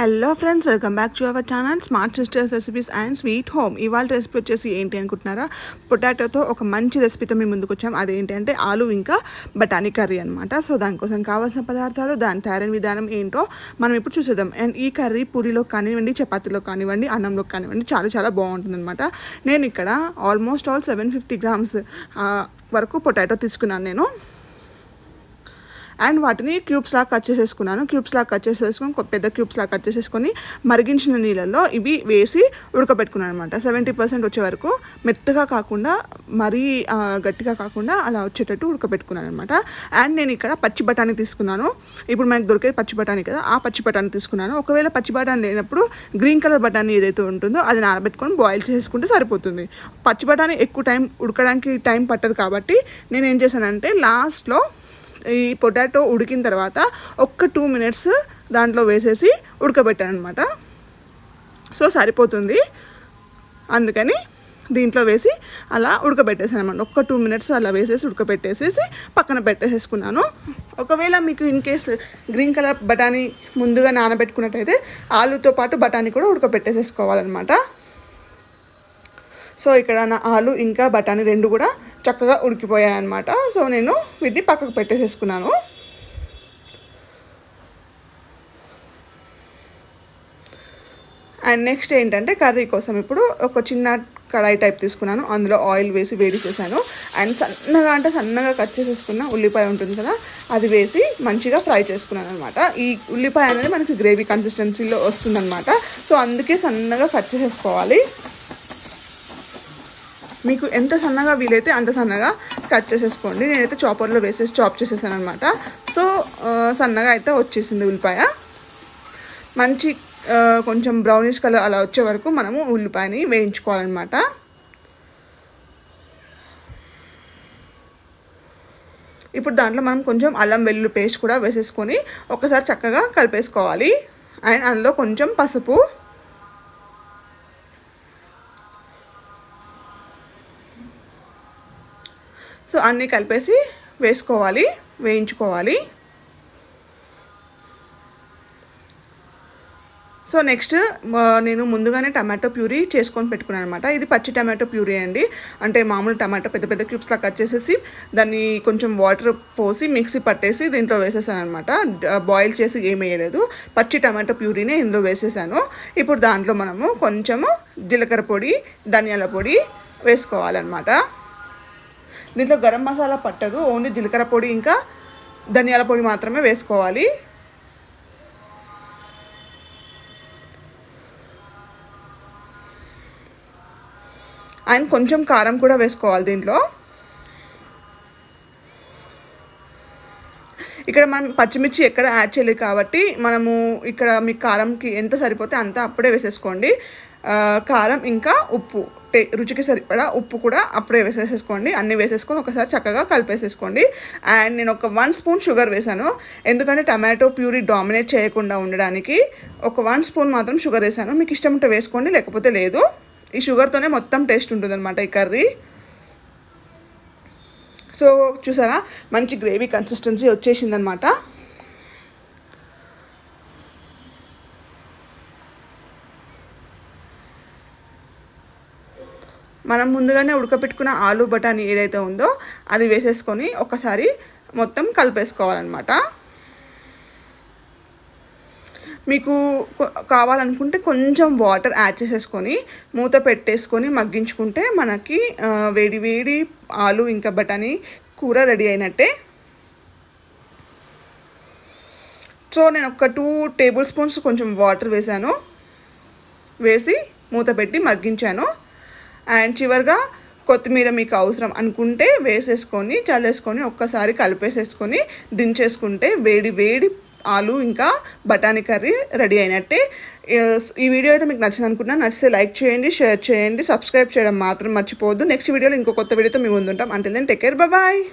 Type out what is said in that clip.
Hello friends, welcome back to our channel smart sisters recipes and sweet home. ఇవాళ recipe వచ్చేసి ఏంటి అనుకుంటున్నారా? పొటాటోతో ఒక మంచి రెసిపీతో మేము ముందుకు వచ్చాం. అదేంటంటే ఆలు ఇంకా బఠానీ కర్రీ అనమాట. సో దానికోసం కావాల్సిన పదార్థాలు, దాని తయారైన విధానం ఏంటో మనం ఇప్పుడు చూసేద్దాం. అండ్ ఈ కర్రీ పూరిలో కానివ్వండి, చపాతీలో కానివ్వండి, అన్నంలో కానివ్వండి చాలా చాలా బాగుంటుందన్నమాట. నేను ఇక్కడ ఆల్మోస్ట్ ఆల్ 750 grams వరకు పొటాటో తీసుకున్నాను నేను. అండ్ వాటిని క్యూబ్స్లా కట్ చేసేసుకున్నాను. క్యూబ్స్లా కట్ చేసేసుకొని, పెద్ద క్యూబ్స్లా కట్ చేసేసుకొని మరిగించిన నీళ్ళల్లో ఇవి వేసి ఉడకబెట్టుకున్నాను అనమాట. 70% వచ్చే వరకు, మెత్తగా కాకుండా మరీ గట్టిగా కాకుండా అలా వచ్చేటట్టు ఉడకబెట్టుకున్నాను అనమాట. అండ్ నేను ఇక్కడ పచ్చి బఠానీ తీసుకున్నాను. ఇప్పుడు మనకు దొరికేది పచ్చి బఠానీ కదా, ఆ పచ్చి బఠానీ తీసుకున్నాను. ఒకవేళ పచ్చి బఠానీ లేనప్పుడు గ్రీన్ కలర్ బఠానీ ఏదైతే ఉంటుందో అది నానబెట్టుకొని బాయిల్ చేసుకుంటే సరిపోతుంది. పచ్చి బఠానీ ఎక్కువ టైం ఉడకడానికి టైం పట్టదు కాబట్టి నేను ఏం చేశానంటే, లాస్ట్లో ఈ పొటాటో ఉడికిన తర్వాత ఒక్క 2 minutes దాంట్లో వేసేసి ఉడకబెట్టాను అనమాట. సో సరిపోతుంది, అందుకని దీంట్లో వేసి అలా ఉడకబెట్టేసాను అనమాట. ఒక్క 2 minutes అలా వేసేసి ఉడకబెట్టేసేసి పక్కన పెట్టేసేసుకున్నాను. ఒకవేళ మీకు ఇన్ కేసు గ్రీన్ కలర్ బఠానీ ముందుగా నానబెట్టుకున్నట్టయితే ఆలుతో పాటు బఠానీ కూడా ఉడకబెట్టేసేసుకోవాలన్నమాట. సో ఇక్కడ నా ఆలు ఇంకా బఠానీ రెండు కూడా చక్కగా ఉడికిపోయాయి అన్నమాట. సో నేను వీటిని పక్కకు పెట్టేసేసుకున్నాను. అండ్ నెక్స్ట్ ఏంటంటే, కర్రీ కోసం ఇప్పుడు ఒక చిన్న కడాయి టైప్ తీసుకున్నాను. అందులో ఆయిల్ వేసి వేడి చేశాను. అండ్ సన్నగా అంటే సన్నగా కట్ చేసేసుకున్న ఉల్లిపాయ ఉంటుంది కదా, అది వేసి మంచిగా ఫ్రై చేసుకున్నాను అనమాట. ఈ ఉల్లిపాయ అనేది మనకి గ్రేవీ కన్సిస్టెన్సీలో వస్తుందన్నమాట. సో అందుకే సన్నగా కట్ చేసేసుకోవాలి. మీకు ఎంత సన్నగా వీలైతే అంత సన్నగా కట్ చేసేసుకోండి. నేనైతే చాపర్లో వేసేసి చాప్ చేసేసాను అనమాట. సో సన్నగా అయితే వచ్చేసింది ఉల్లిపాయ. మంచి కొంచెం బ్రౌనిష్ కలర్ అలా వచ్చే వరకు మనము ఉల్లిపాయని వేయించుకోవాలన్నమాట. ఇప్పుడు దాంట్లో మనం కొంచెం అల్లం వెల్లుల్లి పేస్ట్ కూడా వేసేసుకొని ఒకసారి చక్కగా కలిపేసుకోవాలి. అండ్ అందులో కొంచెం పసుపు, సో అన్నీ కలిపేసి వేసుకోవాలి, వేయించుకోవాలి. సో నెక్స్ట్ నేను ముందుగానే టమాటో ప్యూరీ చేసుకొని పెట్టుకున్నాను అనమాట. ఇది పచ్చి టమాటో ప్యూరీ అండి. అంటే మామూలు టమాటో పెద్ద పెద్ద క్యూబ్స్లా కట్ చేసేసి దాన్ని కొంచెం వాటర్ పోసి మిక్సీ పట్టేసి దీంట్లో వేసేసాను అనమాట. బాయిల్ చేసి ఏమీ వేయలేదు, పచ్చి టమాటో ప్యూరీనే ఇందులో వేసేసాను. ఇప్పుడు దాంట్లో మనము కొంచెము జీలకర్ర పొడి, ధనియాల పొడి వేసుకోవాలన్నమాట. దీంట్లో గరం మసాలా పట్టదు, ఓన్లీ జీలకర్ర పొడి ఇంకా ధనియాల పొడి మాత్రమే వేసుకోవాలి. అండ్ కొంచెం కారం కూడా వేసుకోవాలి దీంట్లో. ఇక్కడ మనం పచ్చిమిర్చి ఎక్కడ యాడ్ చేయలేదు కాబట్టి మనము ఇక్కడ మీ కారంకి ఎంత సరిపోతే అంత అప్పుడే వేసేసుకోండి. కారం ఇంకా ఉప్పు, రుచికి సరిపడా ఉప్పు కూడా అప్పుడే వేసేసేసుకోండి. అన్నీ వేసేసుకొని ఒకసారి చక్కగా కలిపేసేసుకోండి. అండ్ నేను ఒక 1 spoon షుగర్ వేసాను, ఎందుకంటే టమాటో ప్యూరీ డామినేట్ చేయకుండా ఉండడానికి ఒక 1 spoon మాత్రం షుగర్ వేసాను. మీకు ఇష్టం ఉంటే వేసుకోండి, లేకపోతే లేదు. ఈ షుగర్తోనే మొత్తం టేస్ట్ ఉంటుందన్నమాట ఈ కర్రీ. సో చూసారా, మంచి గ్రేవీ కన్సిస్టెన్సీ వచ్చేసిందనమాట. మనం ముందుగానే ఉడకపెట్టుకున్న ఆలు బఠానీ ఏదైతే ఉందో అది వేసేసుకొని ఒకసారి మొత్తం కలిపేసుకోవాలన్నమాట. మీకు కావాలనుకుంటే కొంచెం వాటర్ యాడ్ చేసేసుకొని మూత పెట్టేసుకొని మగ్గించుకుంటే మనకి వేడి వేడి ఆలు ఇంకా బఠానీ కూర రెడీ అయినట్టే. సో నేను ఒక 2 tablespoons కొంచెం వాటర్ వేసాను, వేసి మూత పెట్టి మగ్గించాను. అండ్ చివరిగా కొత్తిమీర మీకు అవసరం అనుకుంటే వేసేసుకొని చల్లేసుకొని ఒక్కసారి కలిపేసేసుకొని దించేసుకుంటే వేడి వేడి ఆలు ఇంకా బఠానీ కర్రీ రెడీ అయినట్టే. ఈ వీడియో అయితే మీకు నచ్చింది అనుకుంటున్నా. నచ్చితే లైక్ చేయండి, షేర్ చేయండి, సబ్స్క్రైబ్ చేయడం మాత్రం మర్చిపోవద్దు. నెక్స్ట్ వీడియోలో ఇంకో కొత్త వీడియోతో మేము ముందుంటాం. అంటే దెన్ టేక్ కేర్, బాయ్.